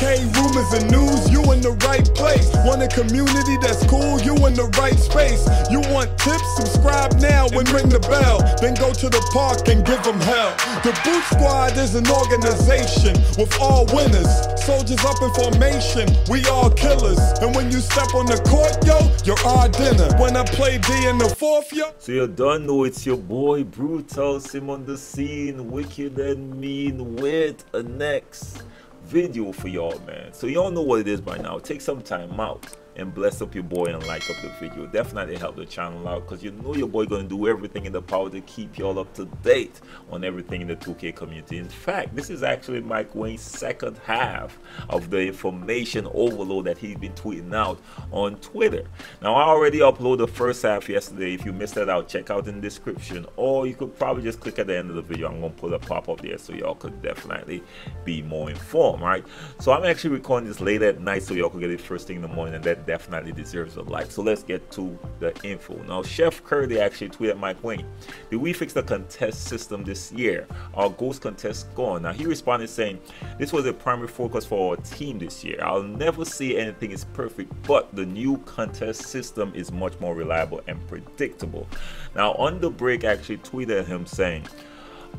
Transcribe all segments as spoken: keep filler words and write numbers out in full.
two K rumors and news, you in the right place. Want a community that's cool, you in the right space. You want tips, subscribe now and ring the bell. Then go to the park and give them hell. The Boot Squad is an organization with all winners, soldiers up in formation, we all killers. And when you step on the court, yo, you're our dinner. When I play D in the fourth, yo. So you don't know it's your boy Brutalism on the scene, wicked and mean with a next video for y'all, man. So y'all know what it is by now. Take some time out and bless up your boy and like up the video. Definitely help the channel out, because you know your boy gonna do everything in the power to keep y'all up to date on everything in the two K community. In fact, this is actually Mike Wayne's second half of the information overload that he's been tweeting out on Twitter. Now, I already uploaded the first half yesterday. If you missed that out, check out in the description, or you could probably just click at the end of the video. I'm gonna put a pop-up there so y'all could definitely be more informed, right? So I'm actually recording this late at night so y'all could get it first thing in the morning, and that definitely deserves a like. So let's get to the info. Now, Chef Curry actually tweeted Mike Wayne, did we fix the contest system this year? Our ghost contest gone. Now, he responded saying, this was a primary focus for our team this year. I'll never say anything is perfect, but the new contest system is much more reliable and predictable. Now, On The Break actually tweeted him saying,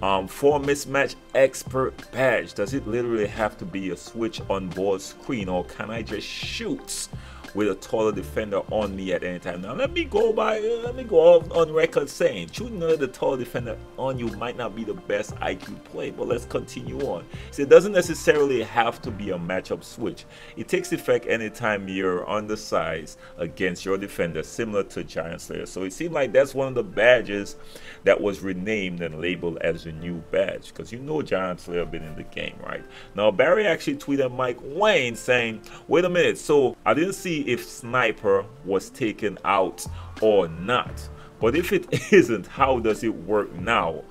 Um, for mismatch expert badge, does it literally have to be a switch on board screen, or can I just shoot with a taller defender on me at any time? Now let me go by, uh, let me go off on record saying shooting another taller defender on you might not be the best I Q play, but let's continue on. So it doesn't necessarily have to be a matchup switch. It takes effect anytime you're undersized against your defender, similar to Giant Slayer. So it seemed like that's one of the badges that was renamed and labeled as a new badge, because you know Giant Slayer been in the game, right? Now Barry actually tweeted Mike Wayne saying, wait a minute, so I didn't see if Sniper was taken out or not, but if it isn't, how does it work now?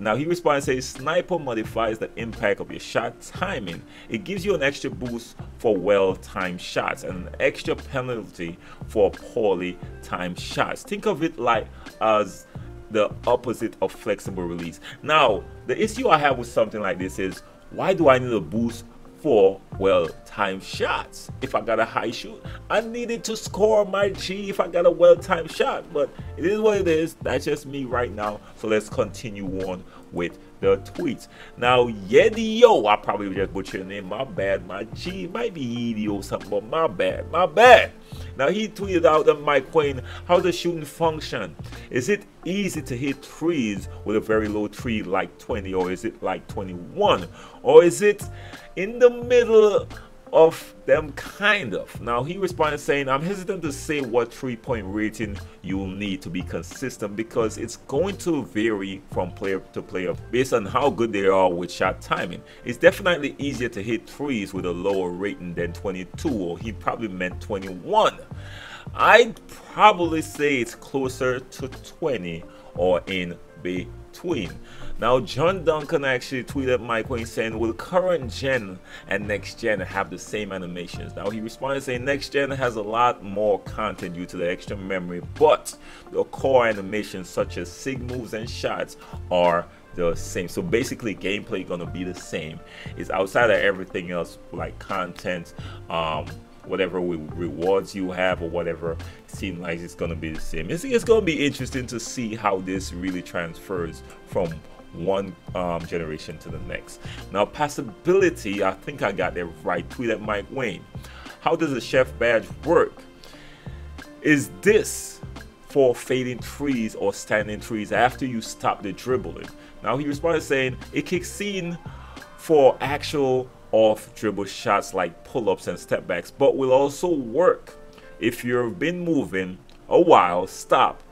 Now he responds saying, Sniper modifies the impact of your shot timing. It gives you an extra boost for well-timed shots and an extra penalty for poorly timed shots. Think of it like as the opposite of flexible release. Now the issue I have with something like this is, why do I need a boost for well-timed shots? If I got a high shoot, I needed to score my G if I got a well-timed shot, but it is what it is. That's just me right now. So let's continue on with the tweets. Now Yedio, I probably just butchered your name, my bad. My G might be Yedio something, but my bad, my bad. Now he tweeted out that Mike Wayne, how's the shooting function? Is it easy to hit threes with a very low three like twenty, or is it like twenty-one, or is it in the middle of them kind of? Now he responded saying, I'm hesitant to say what three-point rating you'll need to be consistent, because it's going to vary from player to player based on how good they are with shot timing. It's definitely easier to hit threes with a lower rating than twenty-two, or he probably meant twenty-one. I'd probably say it's closer to twenty or in between. Now John Duncan actually tweeted Mike Wayne saying, will current gen and next gen have the same animations? Now he responded saying, next gen has a lot more content due to the extra memory, but the core animations such as sig moves and shots are the same. So basically gameplay gonna be the same. It's outside of everything else like content, um whatever rewards you have or whatever, seems like it's gonna be the same. It's, it's gonna be interesting to see how this really transfers from one um, generation to the next. Now passability, I think I got that right, tweet at Mike Wayne, how does the chef badge work? Is this for fading threes or standing threes after you stop the dribbling? Now he responded saying, it kicks in for actual off dribble shots like pull-ups and step backs, but will also work if you've been moving a while, stop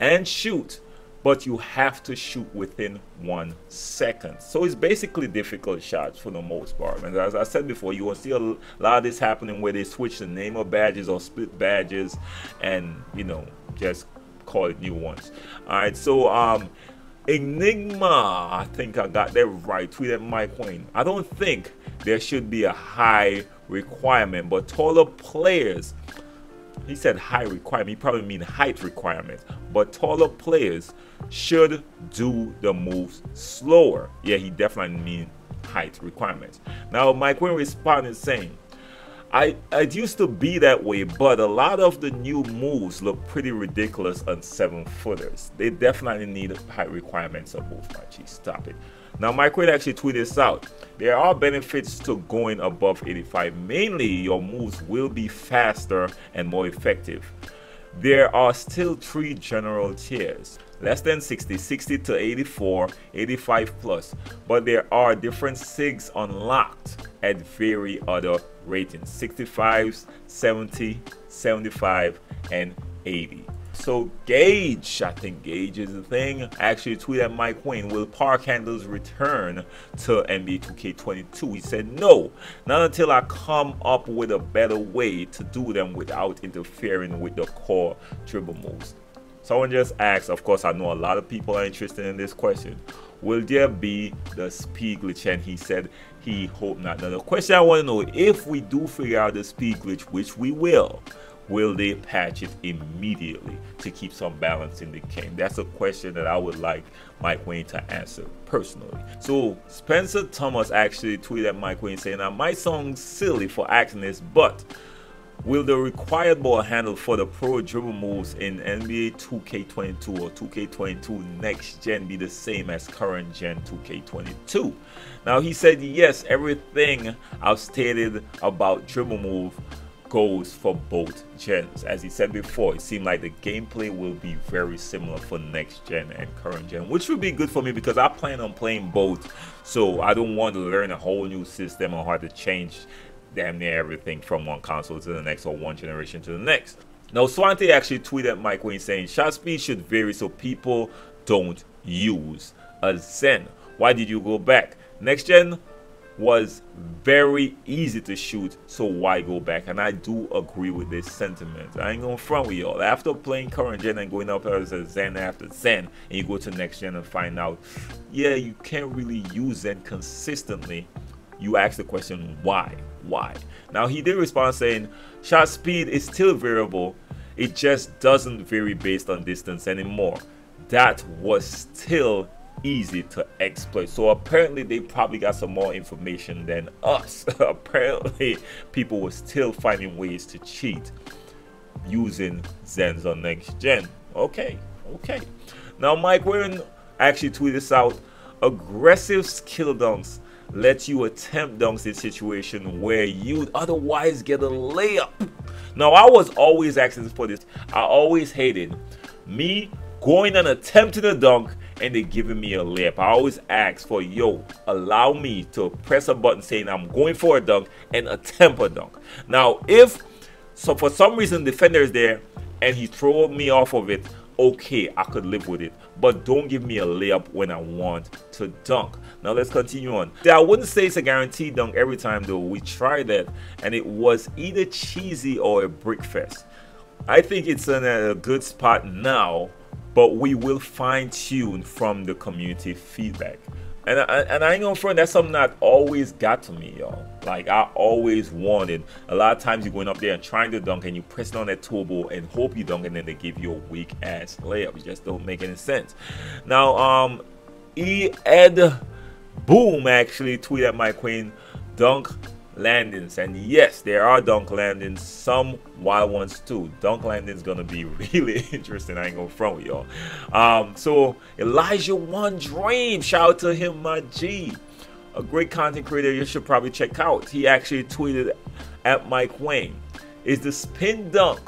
and shoot, but you have to shoot within one second. So it's basically difficult shots for the most part. And as I said before, you will see a lot of this happening where they switch the name of badges or split badges and, you know, just call it new ones. All right, so um Enigma, I think I got that right, tweeted Mike Wayne, I don't think there should be a high requirement, but taller players, he said high requirement, he probably mean height requirement, but taller players should do the moves slower. Yeah, he definitely mean height requirements. Now Mike Wayne responded saying, I, I used to be that way, but a lot of the new moves look pretty ridiculous on seven footers. They definitely need height requirements of moves, my G. Stop it. Now, Mike Wade actually tweeted this out. There are benefits to going above eighty-five. Mainly, your moves will be faster and more effective. There are still three general tiers. Less than sixty, sixty to eighty-four, eighty-five plus. But there are different S I Gs unlocked at very other ratings. sixty-fives, seventy, seventy-five, and eighty. So Gage, I think Gage is the thing, actually tweeted at Mike Wayne, will Park Handle's return to N B A two K twenty-two? He said, no, not until I come up with a better way to do them without interfering with the core dribble moves. Someone just asked, of course I know a lot of people are interested in this question, will there be the speed glitch? And he said he hoped not. Now the question I want to know, if we do figure out the speed glitch, which we will, will they patch it immediately to keep some balance in the game? That's a question that I would like Mike Wayne to answer personally. So Spencer Thomas actually tweeted at Mike Wayne saying, I might sound silly for asking this, but will the required ball handle for the pro dribble moves in N B A two K twenty-two or two K twenty-two next gen be the same as current gen two K twenty-two? Now he said, yes, everything I've stated about dribble move goes for both gens. As he said before, it seemed like the gameplay will be very similar for next gen and current gen, which would be good for me because I plan on playing both, so I don't want to learn a whole new system or how to change damn near everything from one console to the next or one generation to the next. Now Swante actually tweeted at Mike Wayne saying, shot speed should vary so people don't use a Zen. Why did you go back? Next gen was very easy to shoot, so why go back? And I do agree with this sentiment. I ain't gonna front with y'all. After playing current gen and going up as a Zen after Zen, and you go to next gen and find out, yeah, you can't really use Zen consistently, you ask the question, why? Why? Now he did respond saying, shot speed is still variable, it just doesn't vary based on distance anymore. That was still easy to exploit. So apparently they probably got some more information than us. Apparently people were still finding ways to cheat using Zens on next gen. Okay, okay. Now Mike Wayne actually tweeted this out. Aggressive skill dunks let you attempt dunks in situation where you'd otherwise get a layup. Now I was always asking for this. I always hated me going and attempting a dunk and they giving me a layup. I always ask for, yo, allow me to press a button saying I'm going for a dunk and attempt a dunk. Now if so for some reason defender is there and he throw me off of it, okay, I could live with it, but don't give me a layup when I want to dunk. Now let's continue on. I wouldn't say it's a guaranteed dunk every time though. We tried that and it was either cheesy or a brick fest. I think it's in a good spot now, but we will fine tune from the community feedback. And I, and I ain't gonna front, that's something that always got to me, y'all. Like I always wanted, a lot of times you're going up there and trying to dunk and you press on that turbo and hope you dunk and then they give you a weak ass layup. It just don't make any sense. Now, um, E Ed Boom actually tweeted at Mike Wayne, dunk landings, and yes, there are dunk landings, some wild ones too. Dunk landings gonna be really interesting, I ain't gonna front with y'all. Um so Elijah One Dream, shout out to him, my G, a great content creator you should probably check out. He actually tweeted at Mike Wayne, is the spin dunk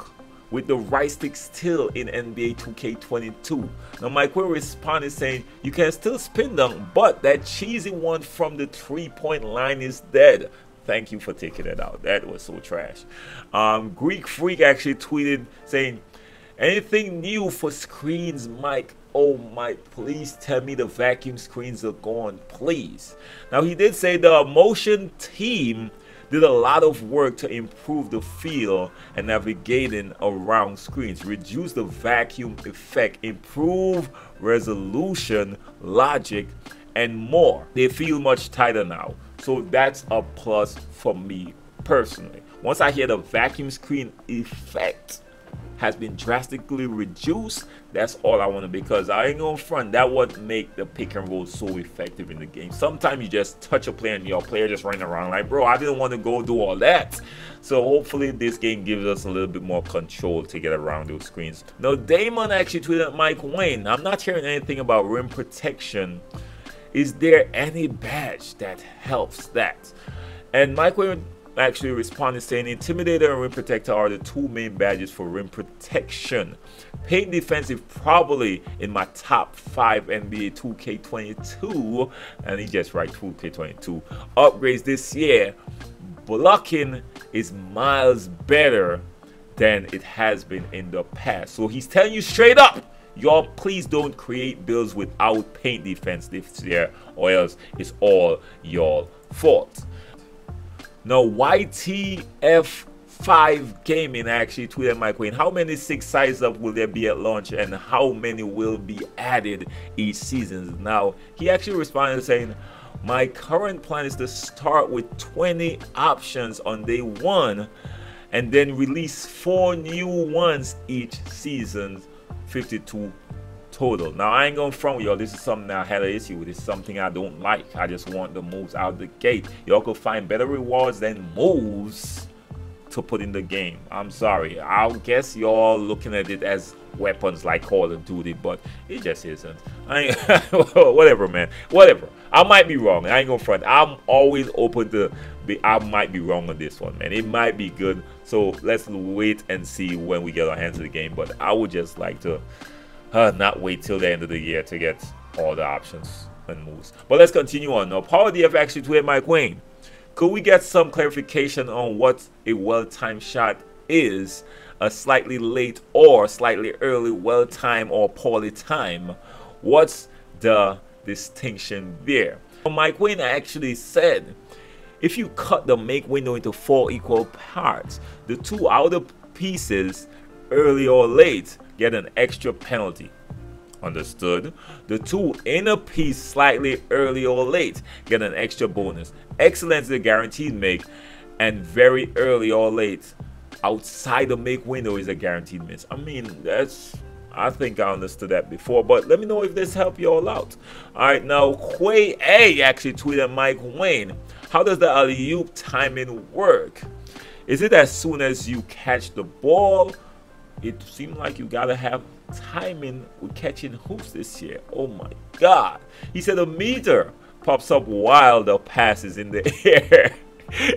with the right stick still in N B A two K twenty-two? Now Mike Wayne responded saying, you can still spin dunk, but that cheesy one from the three-point line is dead. Thank you for taking it out. That was so trash. Um, Greek Freak actually tweeted saying, anything new for screens, Mike? Oh, Mike, please tell me the vacuum screens are gone, please. Now, he did say the motion team did a lot of work to improve the feel and navigating around screens, reduce the vacuum effect, improve resolution, logic, and more. They feel much tighter now. So that's a plus for me personally. Once I hear the vacuum screen effect, has been drastically reduced. That's all I want to, because I ain't gonna front, that would make the pick and roll so effective in the game. Sometimes you just touch a player and your player just running around like, bro, I didn't want to go do all that. So hopefully this game gives us a little bit more control to get around those screens. Now Damon actually tweeted at Mike Wayne, I'm not hearing anything about rim protection. Is there any badge that helps that? And Mike Wayne actually responded saying Intimidator and Rim Protector are the two main badges for rim protection. Paint defense is probably in my top five N B A two K twenty-two, and he just writes two K twenty-two upgrades this year. Blocking is miles better than it has been in the past. So he's telling you straight up, y'all please don't create builds without paint defense this year, or else it's all y'all fault. Now, Y T F five Gaming actually tweeted Mike Wayne, how many six size up will there be at launch and how many will be added each season? Now, he actually responded saying, my current plan is to start with twenty options on day one and then release four new ones each season, fifty-two total. Now, I ain't gonna front with y'all, this is something I had an issue with. It's something I don't like. I just want the moves out the gate. Y'all could find better rewards than moves to put in the game. I'm sorry, I guess y'all looking at it as weapons like Call of Duty, but it just isn't. I ain't whatever, man, whatever. I might be wrong, I ain't gonna front. I'm always open to be, I might be wrong on this one, man. It might be good, so let's wait and see when we get our hands on the game. But I would just like to Uh, not wait till the end of the year to get all the options and moves. But let's continue on. Now, PowerDF actually tweeted Mike Wayne, could we get some clarification on what a well-timed shot is? A slightly late or slightly early well-timed or poorly timed? What's the distinction there? Mike Wayne actually said, if you cut the make window into four equal parts, the two outer pieces, early or late, get an extra penalty. Understood? The two inner piece, slightly early or late, get an extra bonus. Excellence is a guaranteed make, and very early or late outside the make window is a guaranteed miss. I mean, that's, I think I understood that before, but let me know if this helped you all out. All right, now Quay A actually tweeted Mike Wayne, how does the alley-oop timing work? Is it as soon as you catch the ball? It seemed like you gotta have timing with catching hoops this year. Oh my God. He said a meter pops up while the pass is in the air.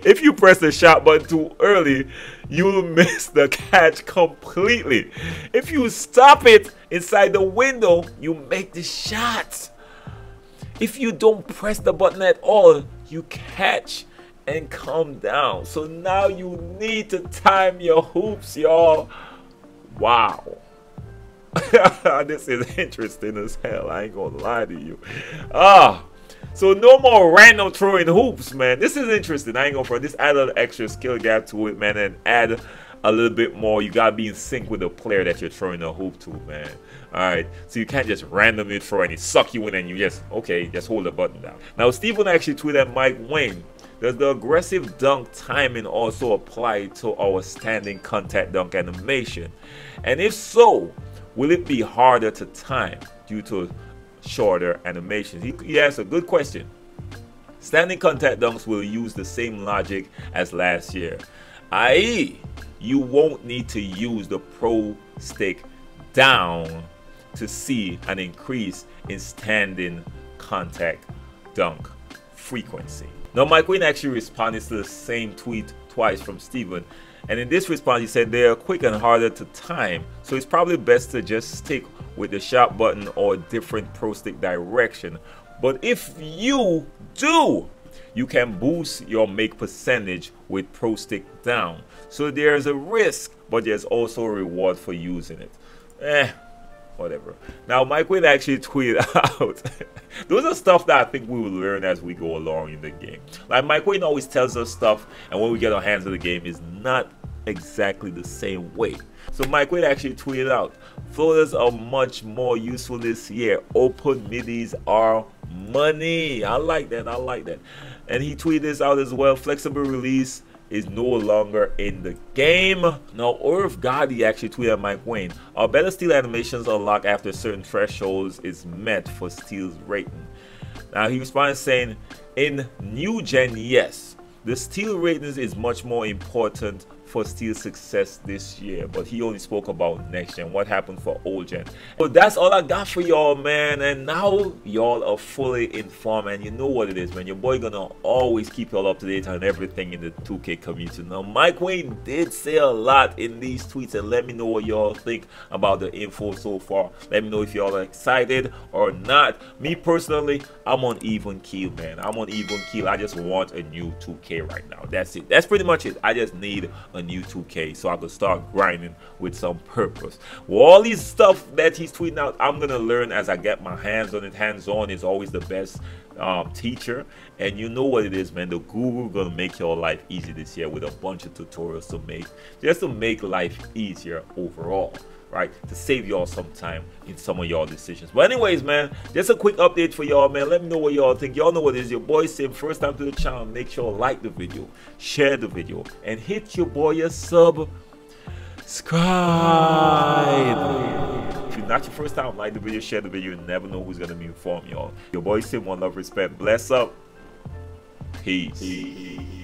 If you press the shot button too early, you'll miss the catch completely. If you stop it inside the window, you make the shot. If you don't press the button at all, you catch and come down. So now you need to time your hoops, y'all. Wow. This is interesting as hell, I ain't gonna lie to you. Ah, so no more random throwing hoops, man. This is interesting, I ain't gonna front. This add an extra skill gap to it, man, and add a little bit more. You gotta be in sync with the player that you're throwing a hoop to, man. Alright, so you can't just randomly throw and it suck you in and you just, okay, just hold the button down. Now Steven actually tweeted at Mike Wayne, does the aggressive dunk timing also apply to our standing contact dunk animation? And if so, will it be harder to time due to shorter animations? He, he asked a good question. Standing contact dunks will use the same logic as last year, that is you won't need to use the pro stick down to see an increase in standing contact dunk frequency. Now, Mike Wayne actually responded to the same tweet twice from Steven, and in this response he said they are quick and harder to time, so it's probably best to just stick with the shot button or a different pro stick direction. But if you do, you can boost your make percentage with pro stick down, so there's a risk, but there's also a reward for using it. Eh, whatever. Now Mike Wayne actually tweeted out, those are stuff that I think we will learn as we go along in the game. Like Mike Wayne always tells us stuff, and when we get our hands on the game, it's not exactly the same way. So Mike Wayne actually tweeted out, floaters are much more useful this year. Open midis are money. I like that, I like that. And he tweeted this out as well, flexible release is no longer in the game. Now, Earth God, he actually tweeted at Mike Wayne, "Our better steal animations unlock after certain thresholds is met for steals rating." Now, he responded saying, "In new gen, yes, the steal ratings is much more important for steal success this year," but he only spoke about next gen, what happened for old gen. So that's all I got for y'all, man, and now y'all are fully informed, and you know what it is, man. Your boy gonna always keep y'all up to date on everything in the two K community. Now, Mike Wayne did say a lot in these tweets, and let me know what y'all think about the info so far. Let me know if y'all are excited or not. Me personally, I'm on even keel, man. I'm on even keel. I just want a new two K right now. That's it. That's pretty much it. I just need a new two K so I could start grinding with some purpose. Well, all these stuff that he's tweeting out, I'm gonna learn as I get my hands on it. Hands-on is always the best um, teacher, and you know what it is, man. The guru gonna make your life easy this year with a bunch of tutorials to make, just to make life easier overall, right, to save y'all some time in some of y'all decisions. But anyways, man, just a quick update for y'all, man. Let me know what y'all think. Y'all know what it is. Your boy Sim, first time to the channel, make sure like the video, share the video, and hit your boy a sub subscribe. If you're not your first time, like the video, share the video. You never know who's gonna be informed, y'all. Your boy Sim, one love, respect, bless up, peace, peace.